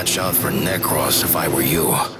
watch out for Nekros if I were you.